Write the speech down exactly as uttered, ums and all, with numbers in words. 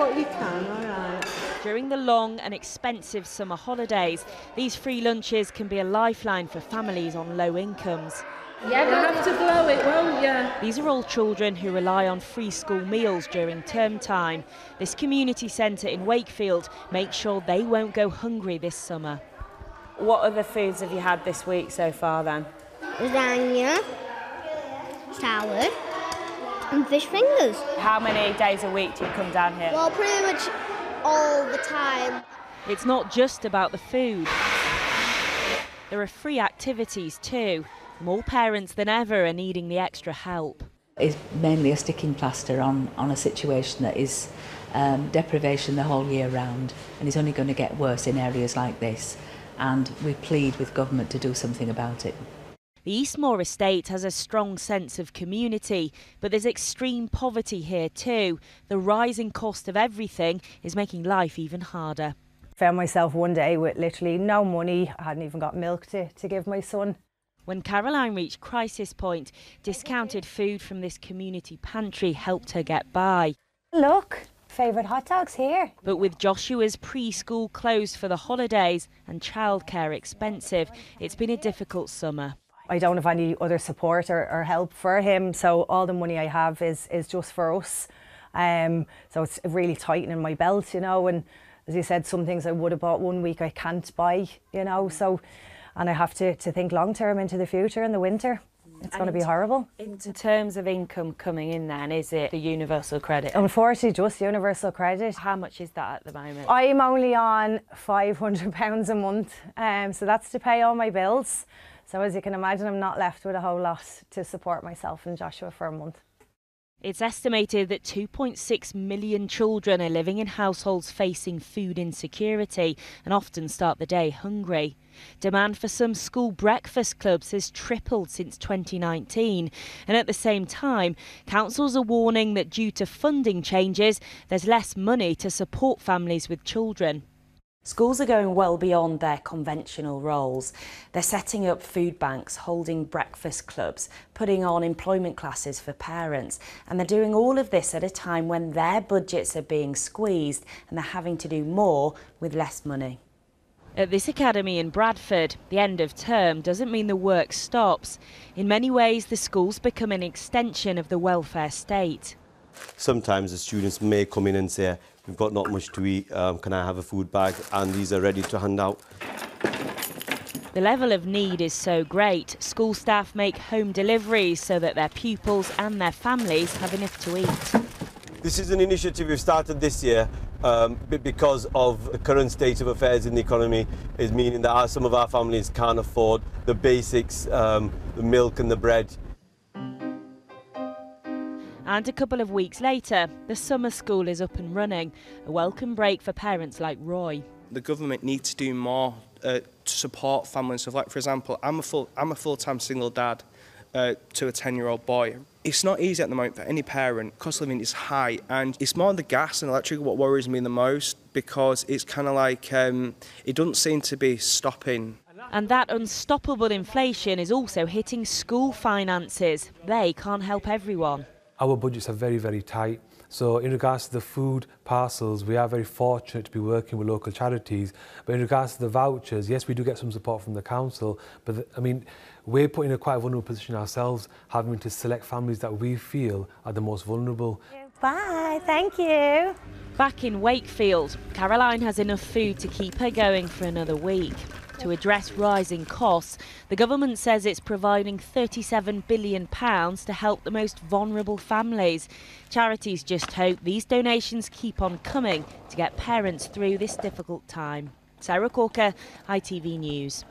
what you can, all right. During the long and expensive summer holidays, these free lunches can be a lifeline for families on low incomes. Yeah, you'll have to blow it, won't you? These are all children who rely on free school meals during term time. This community centre in Wakefield makes sure they won't go hungry this summer. What other foods have you had this week so far then? Lasagna, salad and fish fingers. How many days a week do you come down here? Well, pretty much all the time. It's not just about the food. There are free activities too. More parents than ever are needing the extra help. It's mainly a sticking plaster on, on a situation that is um, deprivation the whole year round, and is only going to get worse in areas like this, and we plead with government to do something about it. The Eastmoor estate has a strong sense of community, but there's extreme poverty here too. The rising cost of everything is making life even harder. I found myself one day with literally no money. I hadn't even got milk to, to give my son. When Caroline reached crisis point, discounted food from this community pantry helped her get by. Look, favourite hot dogs here. But with Joshua's preschool closed for the holidays and childcare expensive, it's been a difficult summer. I don't have any other support or, or help for him, so all the money I have is, is just for us. Um, so it's really tightening my belt, you know, and as you said, some things I would have bought one week I can't buy, you know, so... And I have to, to think long-term into the future in the winter. It's going to be horrible. In terms of income coming in then, is it the universal credit? Unfortunately, just universal credit. How much is that at the moment? I'm only on five hundred pounds a month, um, so that's to pay all my bills. So as you can imagine, I'm not left with a whole lot to support myself and Joshua for a month. It's estimated that two point six million children are living in households facing food insecurity and often start the day hungry. Demand for some school breakfast clubs has tripled since twenty nineteen, and at the same time, councils are warning that due to funding changes, there's less money to support families with children. Schools are going well beyond their conventional roles. They're setting up food banks, holding breakfast clubs, putting on employment classes for parents, and they're doing all of this at a time when their budgets are being squeezed and they're having to do more with less money. At this academy in Bradford, the end of term doesn't mean the work stops. In many ways, the schools become an extension of the welfare state. Sometimes the students may come in and say, "We've got not much to eat, um, can I have a food bag?" And these are ready to hand out. The level of need is so great, school staff make home deliveries so that their pupils and their families have enough to eat. This is an initiative we've started this year um, because of the current state of affairs in the economy is meaning that our, some of our families can't afford the basics, um, the milk and the bread. And a couple of weeks later, the summer school is up and running, a welcome break for parents like Roy. The government needs to do more uh, to support families. So, like, for example, I'm a, full, I'm a full-time single dad uh, to a ten-year-old boy. It's not easy at the moment for any parent. Cost of living is high, and it's more the gas and electric what worries me the most, because it's kind of like um, it doesn't seem to be stopping. And that unstoppable inflation is also hitting school finances. They can't help everyone. Our budgets are very, very tight, so in regards to the food parcels, we are very fortunate to be working with local charities, but in regards to the vouchers, yes, we do get some support from the council, but the, I mean, we're put in a quite vulnerable position ourselves, having to select families that we feel are the most vulnerable. Bye, thank you. Back in Wakefield, Caroline has enough food to keep her going for another week. To address rising costs, the government says it's providing thirty-seven billion pounds to help the most vulnerable families. Charities just hope these donations keep on coming to get parents through this difficult time. Sarah Corker, I T V News.